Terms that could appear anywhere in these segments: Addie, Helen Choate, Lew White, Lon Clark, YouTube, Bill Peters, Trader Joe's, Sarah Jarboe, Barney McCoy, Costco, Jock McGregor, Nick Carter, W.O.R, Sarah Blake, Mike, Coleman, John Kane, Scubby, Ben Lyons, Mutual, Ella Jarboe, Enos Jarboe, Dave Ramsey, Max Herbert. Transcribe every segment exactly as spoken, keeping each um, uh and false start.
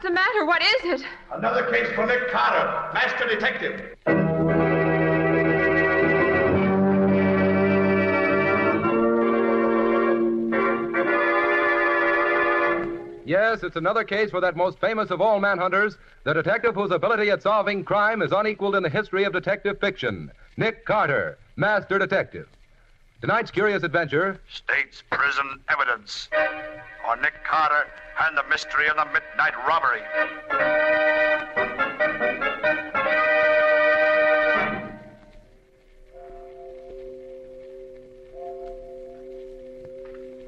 What's the matter? What is it? Another case for Nick Carter, master detective. Yes, it's another case for that most famous of all manhunters, the detective whose ability at solving crime is unequaled in the history of detective fiction, Nick Carter, master detective. Tonight's curious adventure... State's Prison Evidence on Nick Carter and the mystery of the midnight robbery.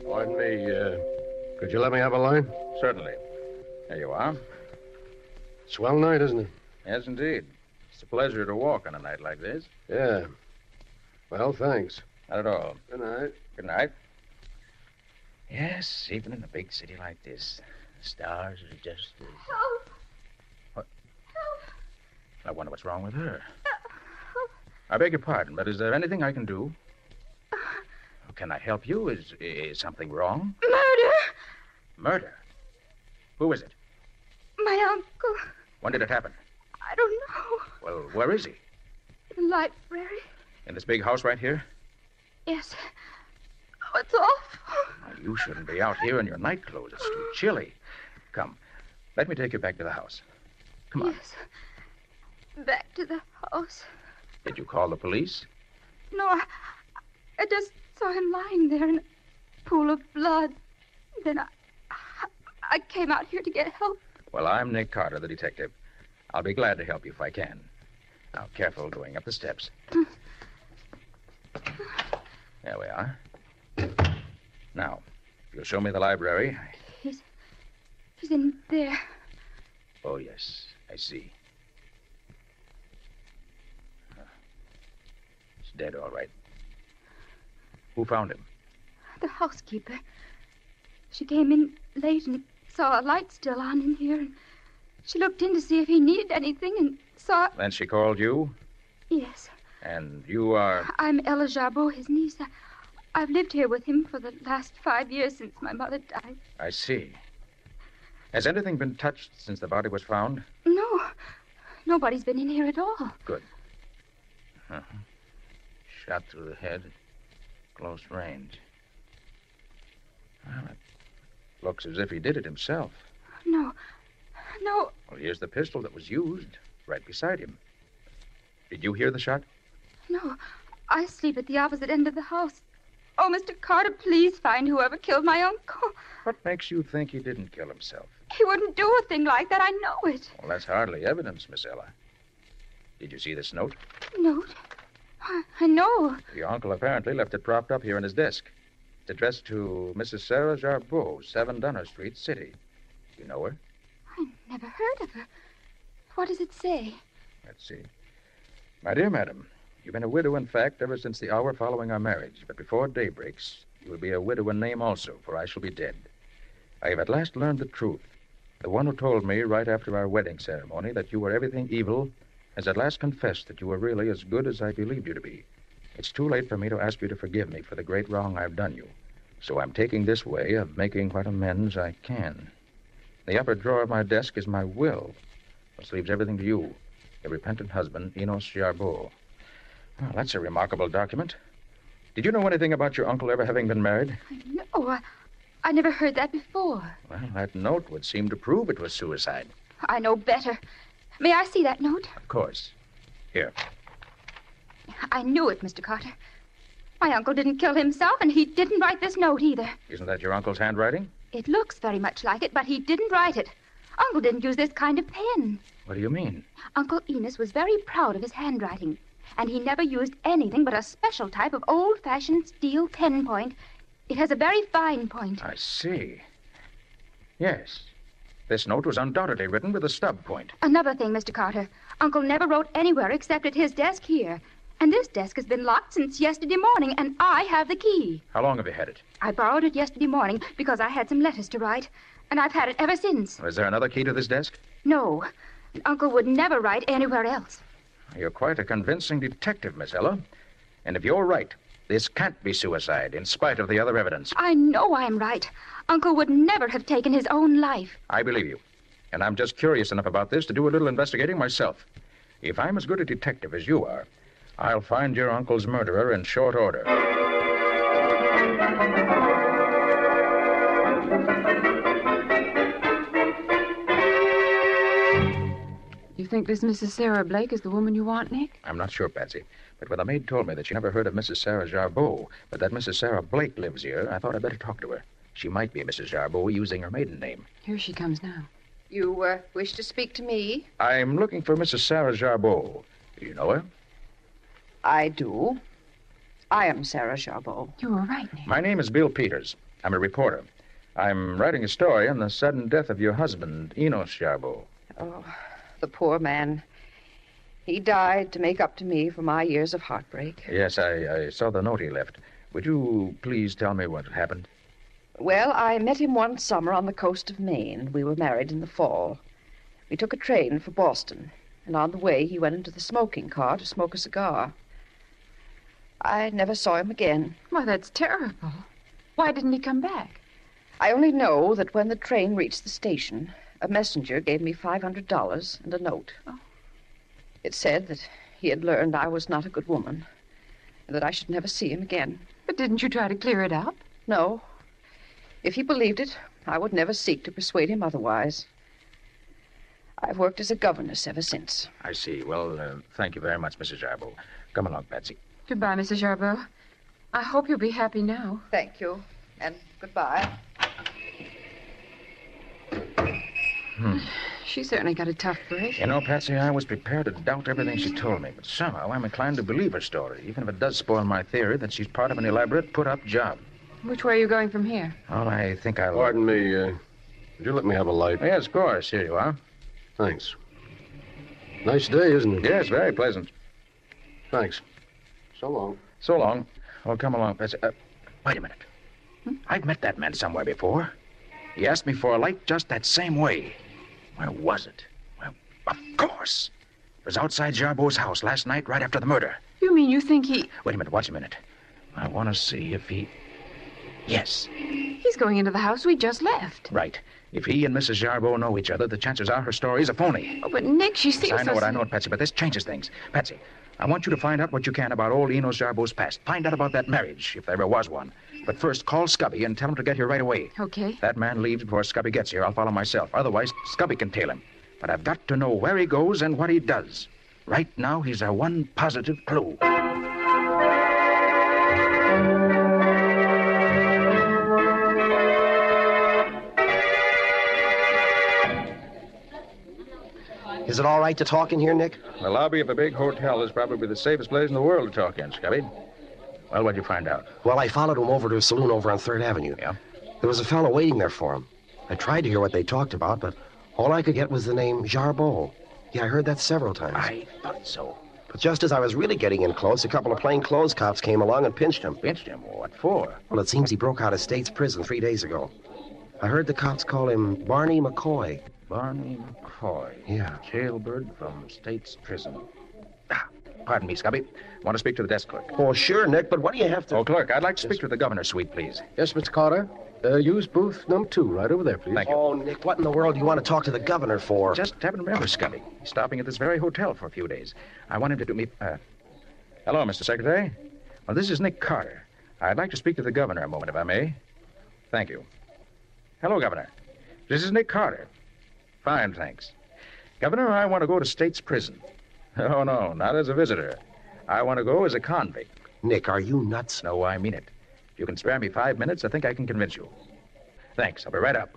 Pardon me, uh, could you let me have a line? Certainly. There you are. Swell night, isn't it? Yes, indeed. It's a pleasure to walk on a night like this. Yeah. Well, thanks. Not at all. Good night. Good night. Yes, even in a big city like this, the stars are just... Uh... Help! What? Help! I wonder what's wrong with her. Help. I beg your pardon, but is there anything I can do? Uh... Can I help you? Is, is something wrong? Murder! Murder? Who is it? My uncle. When did it happen? I don't know. Well, where is he? In the library. In this big house right here? Yes. Oh, it's awful. Now, you shouldn't be out here in your night clothes. It's too chilly. Come, let me take you back to the house. Come on. Yes. Back to the house. Did you call the police? No, I, I just saw him lying there in a pool of blood. Then I, I came out here to get help. Well, I'm Nick Carter, the detective. I'll be glad to help you if I can. Now, careful going up the steps. There we are. Now, if you'll show me the library. He's, he's in there. Oh, yes, I see. He's dead, all right. Who found him? The housekeeper. She came in late and saw a light still on in here. And she looked in to see if he needed anything and saw... Then she called you? Yes. And you are... I'm Ella Jarboe, his niece. I, I've lived here with him for the last five years since my mother died. I see. Has anything been touched since the body was found? No. Nobody's been in here at all. Good. Uh-huh. Shot through the head. Close range. Well, it looks as if he did it himself. No. No. Well, here's the pistol that was used right beside him. Did you hear the shot? No, I sleep at the opposite end of the house. Oh, Mister Carter, please find whoever killed my uncle. What makes you think he didn't kill himself? He wouldn't do a thing like that. I know it. Well, that's hardly evidence, Miss Ella. Did you see this note? Note? I, I know. Your uncle apparently left it propped up here in his desk. It's addressed to Missus Sarah Jarboe, seven Dunner Street, City. You know her? I never heard of her. What does it say? Let's see. My dear madam, you've been a widow, in fact, ever since the hour following our marriage. But before day breaks, you will be a widow in name also, for I shall be dead. I have at last learned the truth. The one who told me right after our wedding ceremony that you were everything evil has at last confessed that you were really as good as I believed you to be. It's too late for me to ask you to forgive me for the great wrong I've done you. So I'm taking this way of making what amends I can. The upper drawer of my desk is my will, which leaves everything to you. Your repentant husband, Enos Jarboe. Well, that's a remarkable document. Did you know anything about your uncle ever having been married? No, I, I never heard that before. Well, that note would seem to prove it was suicide. I know better. May I see that note? Of course. Here. I knew it, Mister Carter. My uncle didn't kill himself, and he didn't write this note either. Isn't that your uncle's handwriting? It looks very much like it, but he didn't write it. Uncle didn't use this kind of pen. What do you mean? Uncle Enos was very proud of his handwriting, and he never used anything but a special type of old-fashioned steel pen point. It has a very fine point. I see. Yes. This note was undoubtedly written with a stub point. Another thing, Mister Carter. Uncle never wrote anywhere except at his desk here. And this desk has been locked since yesterday morning, and I have the key. How long have you had it? I borrowed it yesterday morning because I had some letters to write, and I've had it ever since. Is there another key to this desk? No. Uncle would never write anywhere else. You're quite a convincing detective, Miss Ella. And if you're right, this can't be suicide in spite of the other evidence. I know I'm right. Uncle would never have taken his own life. I believe you. And I'm just curious enough about this to do a little investigating myself. If I'm as good a detective as you are, I'll find your uncle's murderer in short order. You think this Missus Sarah Blake is the woman you want, Nick? I'm not sure, Patsy. But when the maid told me that she never heard of Missus Sarah Jarboe, but that Missus Sarah Blake lives here, I thought I'd better talk to her. She might be Missus Jarboe using her maiden name. Here she comes now. You uh, wish to speak to me? I'm looking for Missus Sarah Jarboe. Do you know her? I do. I am Sarah Jarboe. You were right, Nick. My name is Bill Peters. I'm a reporter. I'm writing a story on the sudden death of your husband, Enos Jarboe. Oh, the poor man. He died to make up to me for my years of heartbreak. Yes, I, I saw the note he left. Would you please tell me what happened? Well, I met him one summer on the coast of Maine, and we were married in the fall. We took a train for Boston, and on the way he went into the smoking car to smoke a cigar. I never saw him again. Well, that's terrible. Why didn't he come back? I only know that when the train reached the station, a messenger gave me five hundred dollars and a note. Oh. It said that he had learned I was not a good woman, and that I should never see him again. But didn't you try to clear it up? No. If he believed it, I would never seek to persuade him otherwise. I've worked as a governess ever since. I see. Well, uh, thank you very much, Missus Jarboe. Come along, Patsy. Goodbye, Missus Jarboe. I hope you'll be happy now. Thank you, and goodbye. Hmm. She certainly got a tough break. You know, Patsy, I was prepared to doubt everything she told me, but somehow I'm inclined to believe her story, even if it does spoil my theory that she's part of an elaborate put-up job. Which way are you going from here? Well, I think I'll... Pardon me. Uh, would you let me have a light? Oh, yes, of course. Here you are. Thanks. Nice day, isn't it? Yes, very pleasant. Thanks. So long. So long. Oh, come along, Patsy. Uh, wait a minute. Hmm? I've met that man somewhere before. He asked me for a light just that same way. Where was it? Well, of course. It was outside Jarboe's house last night right after the murder. You mean you think he... Wait a minute. Watch a minute. I want to see if he... Yes. He's going into the house we just left. Right. If he and Missus Jarboe know each other, the chances are her story's a phony. Oh, but Nick, she seems... Yes, I know what I know, Patsy, but this changes things. Patsy, I want you to find out what you can about old Enos Jarboe's past. Find out about that marriage, if there ever was one. But first, call Scubby and tell him to get here right away. Okay. If that man leaves before Scubby gets here, I'll follow myself. Otherwise, Scubby can tail him. But I've got to know where he goes and what he does. Right now, he's our one positive clue. Is it all right to talk in here, Nick? The lobby of a big hotel is probably the safest place in the world to talk in, Scubby. Well, what'd you find out? Well, I followed him over to a saloon over on third Avenue. Yeah? There was a fellow waiting there for him. I tried to hear what they talked about, but all I could get was the name Jarboe. Yeah, I heard that several times. I thought so. But just as I was really getting in close, a couple of plainclothes cops came along and pinched him. Pinched him? What for? Well, it seems he broke out of state's prison three days ago. I heard the cops call him Barney McCoy. Barney McCoy. Yeah. Jailbird from state's prison. Ah, pardon me, Scubby. Want to speak to the desk clerk? Oh, sure, Nick, but what do you have to... Oh, clerk, I'd like to yes. speak to the governor's suite, please. Yes, Mister Carter. Uh, use booth number two right over there, please. Thank you. Oh, Nick, what in the world do you want to talk to the governor for? Just haven't remembered, Scubby. He's stopping at this very hotel for a few days. I want him to do me... Uh... Hello, Mister Secretary. Well, this is Nick Carter. I'd like to speak to the governor a moment, if I may. Thank you. Hello, Governor. This is Nick Carter. Fine, thanks. Governor, I want to go to state's prison. Oh, no, not as a visitor. I want to go as a convict. Nick, are you nuts? No, I mean it. If you can spare me five minutes, I think I can convince you. Thanks. I'll be right up.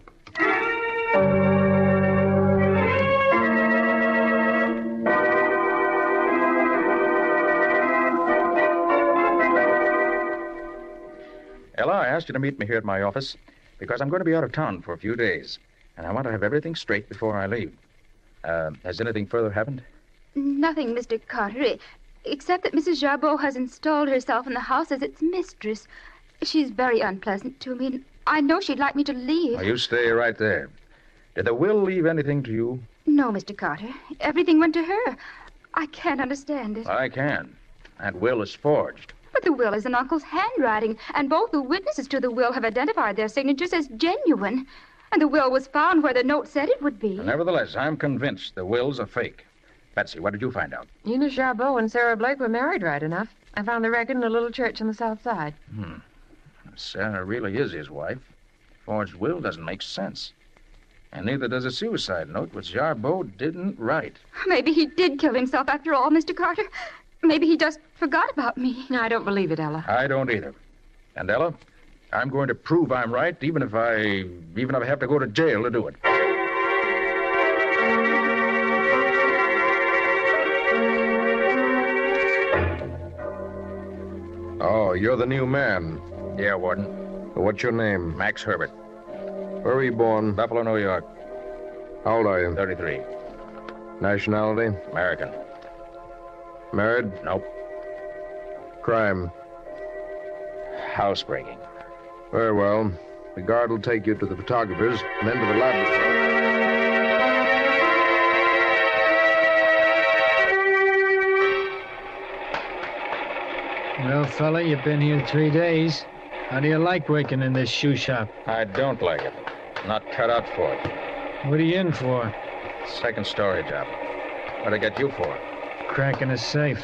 Ella, I asked you to meet me here at my office because I'm going to be out of town for a few days. And I want to have everything straight before I leave. Uh, has anything further happened? Nothing, Mister Carter, except that Missus Jarboe has installed herself in the house as its mistress. She's very unpleasant to me, and I know she'd like me to leave. Well, you stay right there. Did the will leave anything to you? No, Mister Carter. Everything went to her. I can't understand it. I can. That will is forged. But the will is in Uncle's handwriting, and both the witnesses to the will have identified their signatures as genuine. And the will was found where the note said it would be. Well, nevertheless, I'm convinced the will's a fake. Betsy, what did you find out? Enos Jarboe and Sarah Blake were married right enough. I found the record in a little church on the south side. Hmm. Sarah really is his wife. Forged will doesn't make sense. And neither does a suicide note, which Jarboe didn't write. Maybe he did kill himself after all, Mister Carter. Maybe he just forgot about me. No, I don't believe it, Ella. I don't either. And, Ella, I'm going to prove I'm right, even if I, even if I have to go to jail to do it. Oh, you're the new man. Yeah, Warden. What's your name? Max Herbert. Where were you born? Buffalo, New York. How old are you? thirty-three. Nationality? American. Married? Nope. Crime? Housebreaking. Very well. The guard will take you to the photographer's and then to the laboratory. Well, fella, you've been here three days. How do you like working in this shoe shop? I don't like it. Not cut out for it. What are you in for? Second story job. What'd I get you for? Cracking a safe.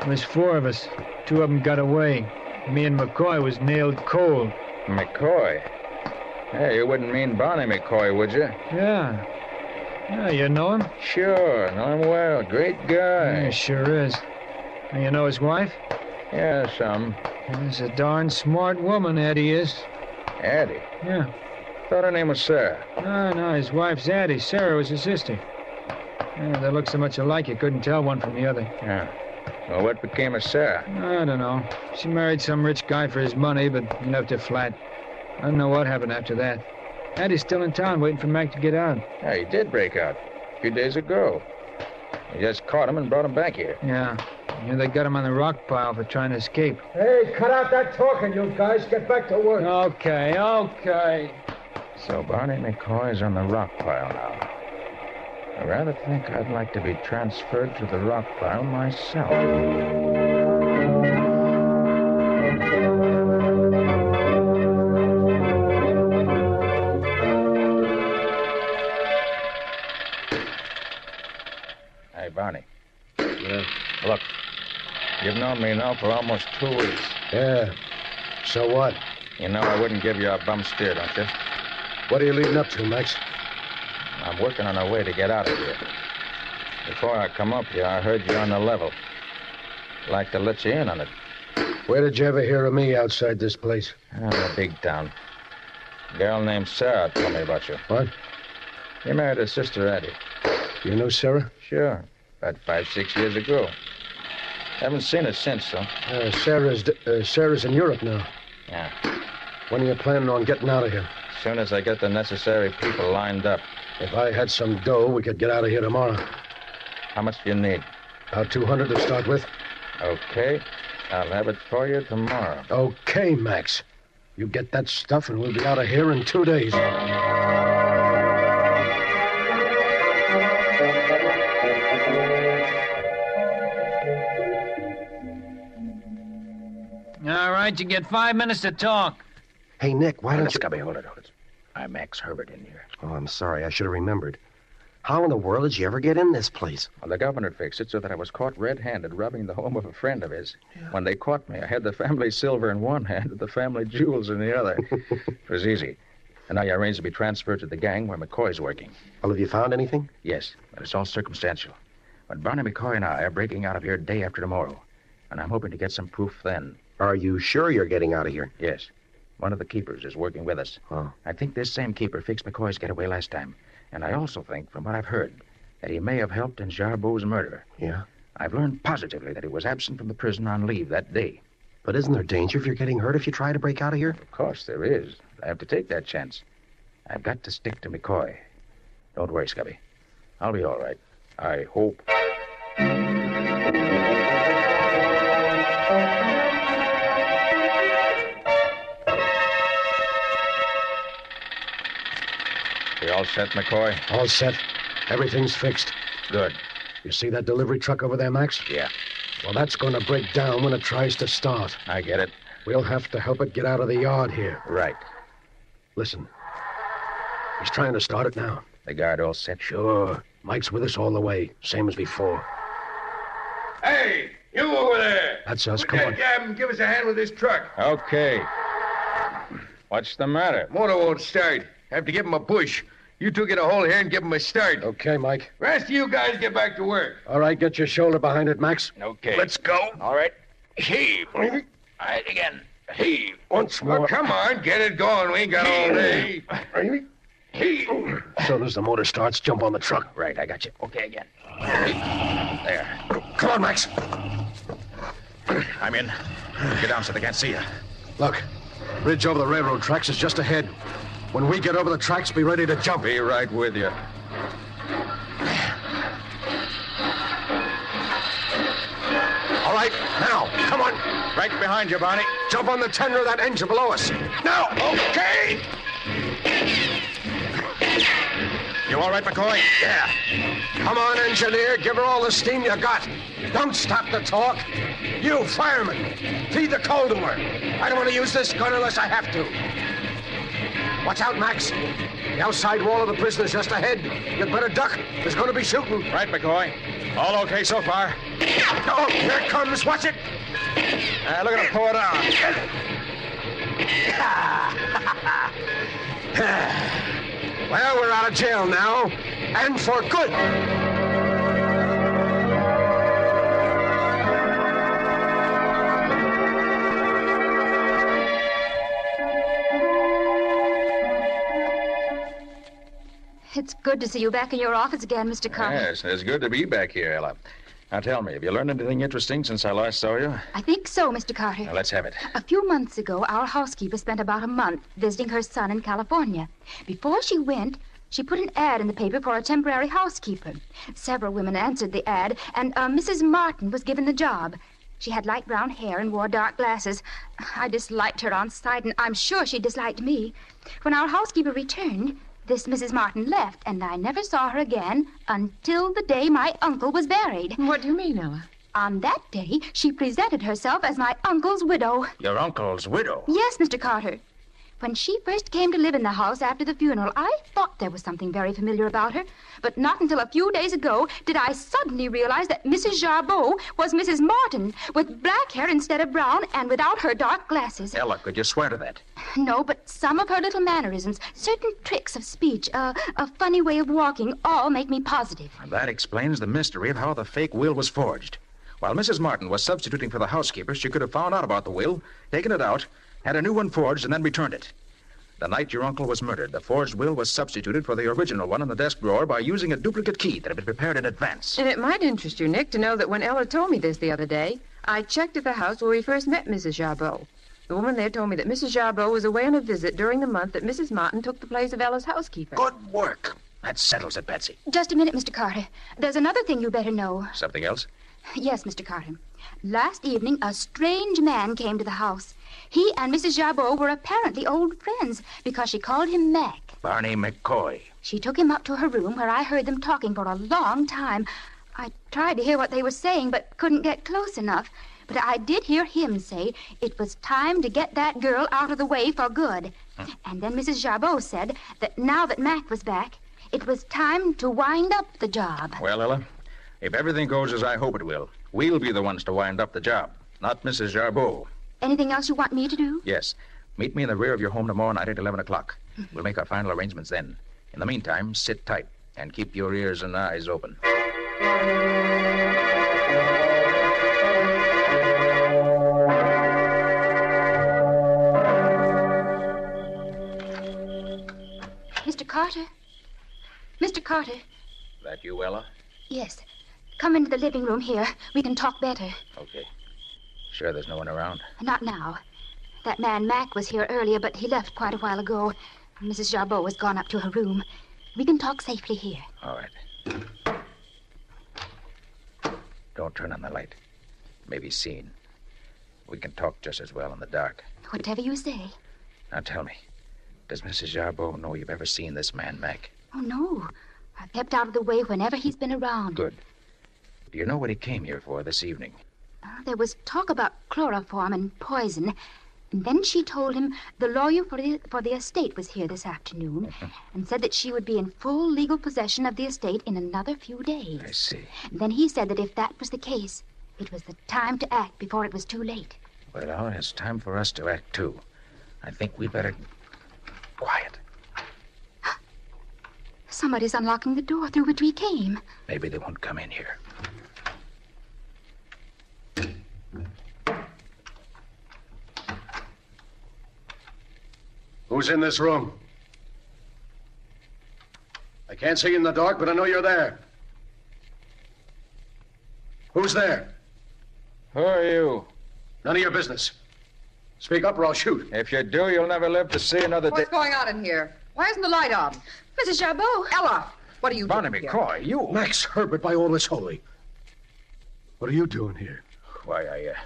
There was four of us. Two of them got away. Me and McCoy was nailed cold. McCoy? Hey, you wouldn't mean Barney McCoy, would you? Yeah. Yeah, you know him? Sure, know him well. Great guy. Yeah, sure is. And you know his wife? Yeah, some. She's a darn smart woman, Addie is. Addie? Yeah. Thought her name was Sarah. No, no, his wife's Addie. Sarah was his sister. Yeah, they look so much alike you couldn't tell one from the other. Yeah. Well, what became of Sarah? I don't know. She married some rich guy for his money, but left her flat. I don't know what happened after that. Addie's still in town waiting for Mac to get out. Yeah, he did break out a few days ago. He just caught him and brought him back here. Yeah. Yeah, they got him on the rock pile for trying to escape. Hey, cut out that talking, you guys. Get back to work. Okay, okay. So Barney McCoy's on the rock pile now. I rather think I'd like to be transferred to the rock pile myself. Hey, Barney. Yeah? Look. You've known me now for almost two weeks. Yeah. So what? You know I wouldn't give you a bum steer, don't you? What are you leading up to, Max? I'm working on a way to get out of here. Before I come up here, I heard you on the level. I'd like to let you in on it. Where did you ever hear of me outside this place? Oh, the big town. A girl named Sarah told me about you. What? You married her sister, Addie. You know Sarah? Sure. About five, six years ago. Haven't seen her since, though. Uh, Sarah's, uh, Sarah's in Europe now. Yeah. When are you planning on getting out of here? As soon as I get the necessary people lined up. If I had some dough, we could get out of here tomorrow. How much do you need? About two hundred to start with. Okay. I'll have it for you tomorrow. Okay, Max. You get that stuff and we'll be out of here in two days. All right, you get five minutes to talk. Hey, Nick, why don't you... Scubby, hold it, hold it. I'm Max Herbert in here. Oh, I'm sorry. I should have remembered. How in the world did you ever get in this place? Well, the governor fixed it so that I was caught red-handed robbing the home of a friend of his. Yeah. When they caught me, I had the family silver in one hand and the family jewels in the other. It was easy. And now you arranged to be transferred to the gang where McCoy's working. Well, have you found anything? Yes, but it's all circumstantial. But Barney McCoy and I are breaking out of here day after tomorrow. And I'm hoping to get some proof then. Are you sure you're getting out of here? Yes. One of the keepers is working with us. Oh. I think this same keeper fixed McCoy's getaway last time. And I also think, from what I've heard, that he may have helped in Jarboe's murder. Yeah? I've learned positively that he was absent from the prison on leave that day. But isn't there danger if you're getting hurt if you try to break out of here? Of course there is. I have to take that chance. I've got to stick to McCoy. Don't worry, Scubby. I'll be all right. I hope... You all set, McCoy? All set. Everything's fixed. Good. You see that delivery truck over there, Max? Yeah. Well, that's going to break down when it tries to start. I get it. We'll have to help it get out of the yard here. Right. Listen. He's trying to start it now. The guard all set? Sure. Mike's with us all the way, same as before. Hey, you over there! That's us, come on. Grab him, give us a hand with this truck. Okay. What's the matter? Motor won't start. Have to give him a push. You two get a hold here and give him a start. Okay, Mike. Rest of you guys get back to work. All right, get your shoulder behind it, Max. Okay. Let's go. All right. Heave. All right, again. Heave. Once more. Oh, come on, get it going. We ain't got all day. Heave. Heave. As soon as the motor starts, jump on the truck. Right, I got you. Okay, again. There. Come on, Max. I'm in. Get down so they can't see you. Look, bridge over the railroad tracks is just ahead. When we get over the tracks, be ready to jump. Be right with you. All right, now, come on. Right behind you, Barney. Jump on the tender of that engine below us. Now, okay. You all right, McCoy? Yeah. Come on, engineer. Give her all the steam you got. Don't stop the talk. You, fireman, feed the coal to her. I don't want to use this gun unless I have to. Watch out, Max. The outside wall of the prison is just ahead. You'd better duck. There's going to be shooting. Right, McCoy. All okay so far. Oh, here it comes. Watch it. Uh, look at him pour it on. Well, we're out of jail now. And for good. It's good to see you back in your office again, Mister Carter. Yes, it's good to be back here, Ella. Now, tell me, have you learned anything interesting since I last saw you? I think so, Mister Carter. Now, let's have it. A few months ago, our housekeeper spent about a month visiting her son in California. Before she went, she put an ad in the paper for a temporary housekeeper. Several women answered the ad, and uh, Missus Martin was given the job. She had light brown hair and wore dark glasses. I disliked her on sight, and I'm sure she disliked me. When our housekeeper returned, this Missus Martin left, and I never saw her again until the day my uncle was buried. What do you mean, Ella? On that day, she presented herself as my uncle's widow. Your uncle's widow? Yes, Mister Carter. When she first came to live in the house after the funeral, I thought there was something very familiar about her. But not until a few days ago did I suddenly realize that Missus Jarboe was Missus Martin, with black hair instead of brown and without her dark glasses. Ella, could you swear to that? No, but some of her little mannerisms, certain tricks of speech, uh, a funny way of walking, all make me positive. And that explains the mystery of how the fake will was forged. While Missus Martin was substituting for the housekeeper, she could have found out about the will, taken it out, had a new one forged, and then returned it. The night your uncle was murdered, the forged will was substituted for the original one in the desk drawer by using a duplicate key that had been prepared in advance. And it might interest you, Nick, to know that when Ella told me this the other day, I checked at the house where we first met Missus Jarboe. The woman there told me that Missus Jarboe was away on a visit during the month that Missus Martin took the place of Ella's housekeeper. Good work. That settles it, Betsy. Just a minute, Mister Carter. There's another thing you better know. Something else? Yes, Mister Carter. Last evening, a strange man came to the house. He and Missus Jarboe were apparently old friends because she called him Mac. Barney McCoy. She took him up to her room where I heard them talking for a long time. I tried to hear what they were saying but couldn't get close enough. But I did hear him say it was time to get that girl out of the way for good. Hmm. And then Missus Jarboe said that now that Mac was back, it was time to wind up the job. Well, Ella, if everything goes as I hope it will, we'll be the ones to wind up the job, not Missus Jarboe. Anything else you want me to do? Yes. Meet me in the rear of your home tomorrow night at eleven o'clock. Mm-hmm. We'll make our final arrangements then. In the meantime, sit tight and keep your ears and eyes open. Mister Carter? Mister Carter? That you, Ella? Yes. Come into the living room here. We can talk better. Okay. Sure, there's no one around. Not now. That man, Mac, was here earlier, but he left quite a while ago. Missus Jarboe has gone up to her room. We can talk safely here. All right. Don't turn on the light. It may be seen. We can talk just as well in the dark. Whatever you say. Now tell me, does Missus Jarboe know you've ever seen this man, Mac? Oh, no. I've kept out of the way whenever he's been around. Good. Do you know what he came here for this evening? There was talk about chloroform and poison. And then she told him the lawyer for the, for the estate was here this afternoon and said that she would be in full legal possession of the estate in another few days. I see. And then he said that if that was the case, it was the time to act before it was too late. Well, now, it's time for us to act, too. I think we better... Quiet. Somebody's unlocking the door through which we came. Maybe they won't come in here. Who's in this room? I can't see you in the dark, but I know you're there. Who's there? Who are you? None of your business. Speak up or I'll shoot. If you do, you'll never live to see another day. What's going on in here? Why isn't the light on? Missus Jarboe. Ella, what are you Barney doing McCoy, here? You. Max Herbert, by all that's holy. What are you doing here? Why, I, uh...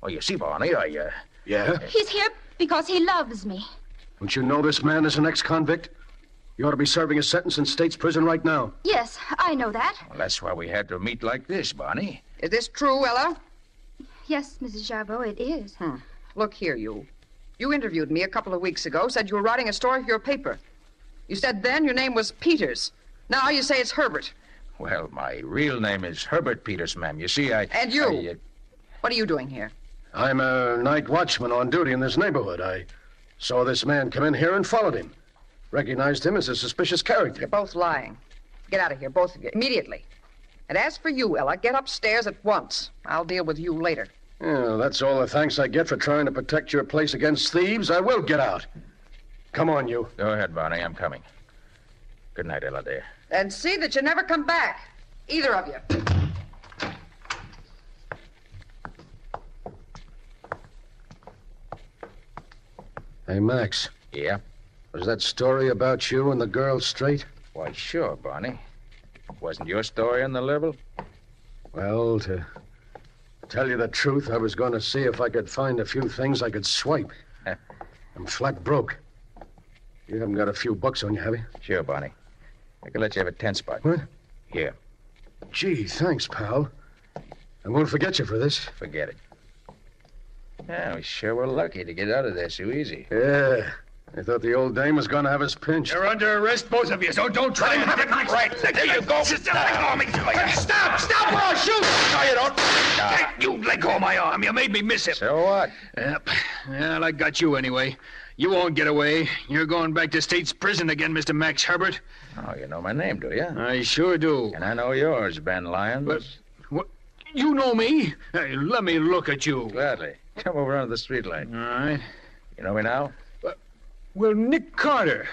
Well, you see, Barney, I, uh... Yeah? He's here because he loves me. Don't you know this man is an ex-convict? You ought to be serving a sentence in state's prison right now. Yes, I know that. Well, that's why we had to meet like this, Barney. Is this true, Ella? Yes, Missus Jarboe, it is. Hmm. Look here, you. You interviewed me a couple of weeks ago, said you were writing a story for your paper. You said then your name was Peters. Now you say it's Herbert. Well, my real name is Herbert Peters, ma'am. You see, I... And you? I, uh... What are you doing here? I'm a night watchman on duty in this neighborhood. I... Saw this man come in here and followed him. Recognized him as a suspicious character. You're both lying. Get out of here, both of you, immediately. And as for you, Ella, get upstairs at once. I'll deal with you later. Yeah, that's all the thanks I get for trying to protect your place against thieves. I will get out. Come on, you. Go ahead, Barney. I'm coming. Good night, Ella, dear. And see that you never come back, either of you. Hey, Max. Yeah? Was that story about you and the girl straight? Why, sure, Barney. Wasn't your story on the level? Well, to tell you the truth, I was going to see if I could find a few things I could swipe. I'm flat broke. You haven't got a few bucks on you, have you? Sure, Barney. I can let you have a ten spot. What? Here. Gee, thanks, pal. I won't forget you for this. Forget it. Yeah, we sure were lucky to get out of there so easy. Yeah. I thought the old dame was going to have us pinched. You're under arrest, both of you, so don't try and get my... Right, there you go. Just uh, let go of me. Stop, stop or I'll shoot. No, you don't. Uh, you let go of my arm. You made me miss it. So what? Yep. Well, I got you anyway. You won't get away. You're going back to state's prison again, Mister Max Herbert. Oh, you know my name, do you? I sure do. And I know yours, Ben Lyons. But, what? You know me? Hey, let me look at you. Gladly. Come over under the streetlight. All right. You know me now? Uh, well, Nick Carter.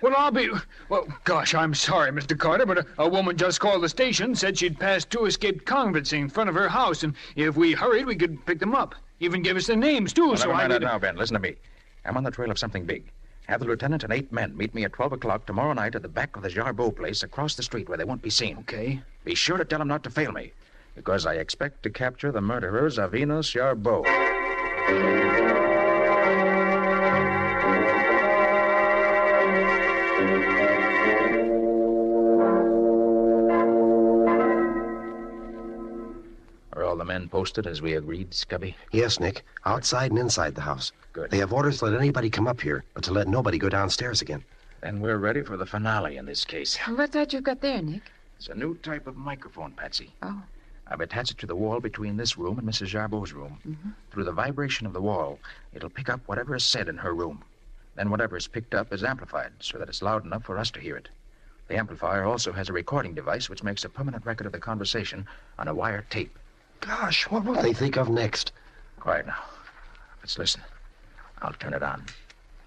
Well, I'll be... Well, gosh, I'm sorry, Mister Carter, but a, a woman just called the station, said she'd passed two escaped convicts in front of her house, and if we hurried, we could pick them up. Even gave us their names, too, well, so I... Never mind that now, Ben. Listen to me. I'm on the trail of something big. Have the lieutenant and eight men meet me at twelve o'clock tomorrow night at the back of the Jarboe place across the street where they won't be seen. Okay. Be sure to tell them not to fail me, because I expect to capture the murderers of Enos Jarboe. Are all the men posted as we agreed, Scubby? Yes, Nick. Outside and inside the house. Good. They have orders to let anybody come up here, but to let nobody go downstairs again. Then we're ready for the finale in this case. What's that you've got there, Nick? It's a new type of microphone, Patsy. Oh. I've attached it to the wall between this room and Missus Jarboe's room. Mm-hmm. Through the vibration of the wall, it'll pick up whatever is said in her room. Then whatever is picked up is amplified so that it's loud enough for us to hear it. The amplifier also has a recording device which makes a permanent record of the conversation on a wire tape. Gosh, what will they think of next? Quiet now. Let's listen. I'll turn it on.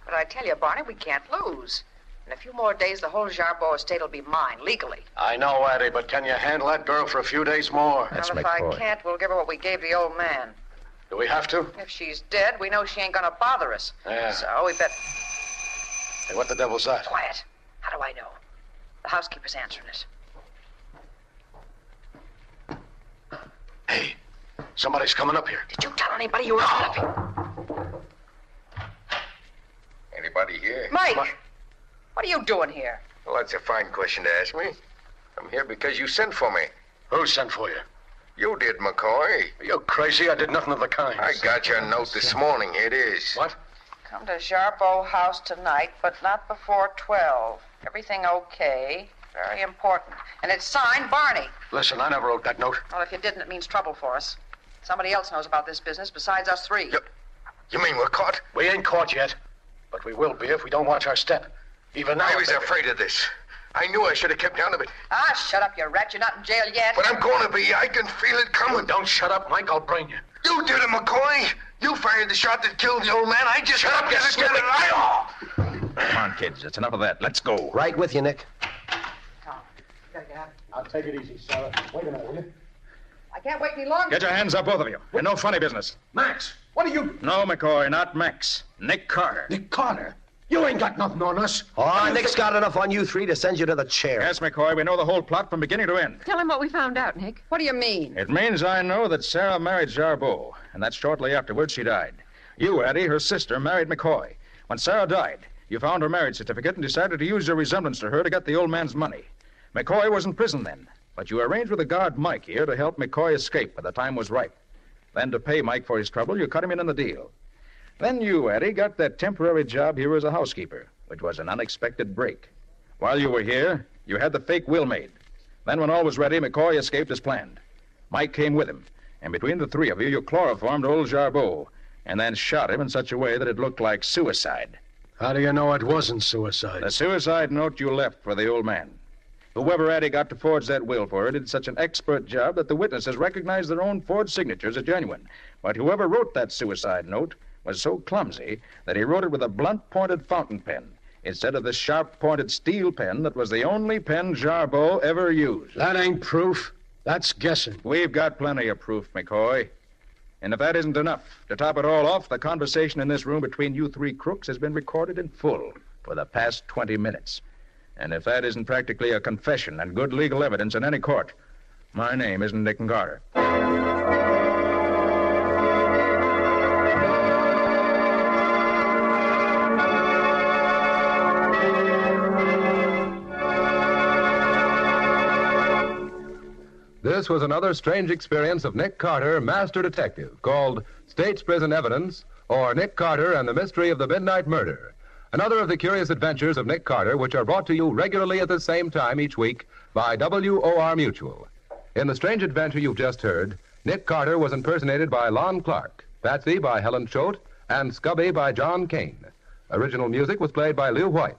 But I tell you, Barney, we can't lose. In a few more days, the whole Jarboe estate will be mine, legally. I know, Addie, but can you handle that girl for a few days more? That's well, if McCoy. I can't, we'll give her what we gave the old man. Do we have to? If she's dead, we know she ain't gonna bother us. Yeah. So we bet... Hey, what the devil's that? Quiet. How do I know? The housekeeper's answering us. Hey, somebody's coming up here. Did you tell anybody you were no. coming up here? Anybody here? Mike! My... What are you doing here? Well, that's a fine question to ask me. I'm here because you sent for me. Who sent for you? You did, McCoy. Are you crazy? I did nothing of the kind. I got your note this morning. Here it is. What? Come to Jarboe house tonight, but not before twelve. Everything okay. Very important. And it's signed Barney. Listen, I never wrote that note. Well, if you didn't, it means trouble for us. Somebody else knows about this business besides us three. You, you mean we're caught? We ain't caught yet. But we will be if we don't watch our step. Even now, I was baby. afraid of this. I knew I should have kept out of it. Ah, shut up, you rat. You're not in jail yet. But I'm going to be. I can feel it coming. You don't shut up, Mike. I'll brain you. You did it, McCoy. You fired the shot that killed the old man. I just... Shut up, you stupid liar! Come on, kids. It's enough of that. Let's go. Right with you, Nick. Tom, you gotta get out. I'll take it easy, Sarah. Wait a minute, will you? I can't wait any longer. Get your hands up, both of you. What? And no funny business. Max, what are you... No, McCoy, not Max. Nick Carter. Nick Carter? You ain't got nothing on us. Oh, Nick's got enough on you three to send you to the chair. Yes, McCoy, we know the whole plot from beginning to end. Tell him what we found out, Nick. What do you mean? It means I know that Sarah married Jarboe, and that shortly afterwards she died. You, Addie, her sister, married McCoy. When Sarah died, you found her marriage certificate and decided to use your resemblance to her to get the old man's money. McCoy was in prison then, but you arranged with the guard Mike here to help McCoy escape when the time was ripe. Then to pay Mike for his trouble, you cut him in on the deal. Then you, Addie, got that temporary job here as a housekeeper, which was an unexpected break. While you were here, you had the fake will made. Then when all was ready, McCoy escaped as planned. Mike came with him, and between the three of you, you chloroformed old Jarboe and then shot him in such a way that it looked like suicide. How do you know it wasn't suicide? The suicide note you left for the old man. Whoever Addie got to forge that will for her did such an expert job that the witnesses recognized their own forged signatures as genuine. But whoever wrote that suicide note was so clumsy that he wrote it with a blunt-pointed fountain pen instead of the sharp-pointed steel pen that was the only pen Jarboe ever used. That ain't proof. That's guessing. We've got plenty of proof, McCoy. And if that isn't enough, to top it all off, the conversation in this room between you three crooks has been recorded in full for the past twenty minutes. And if that isn't practically a confession and good legal evidence in any court, my name isn't Nick Carter. This was another strange experience of Nick Carter, Master Detective, called State's Prison Evidence, or Nick Carter and the Mystery of the Midnight Murder. Another of the curious adventures of Nick Carter, which are brought to you regularly at the same time each week by W O R Mutual. In the strange adventure you've just heard, Nick Carter was impersonated by Lon Clark, Patsy by Helen Choate, and Scubby by John Kane. Original music was played by Lew White.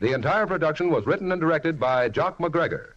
The entire production was written and directed by Jock McGregor.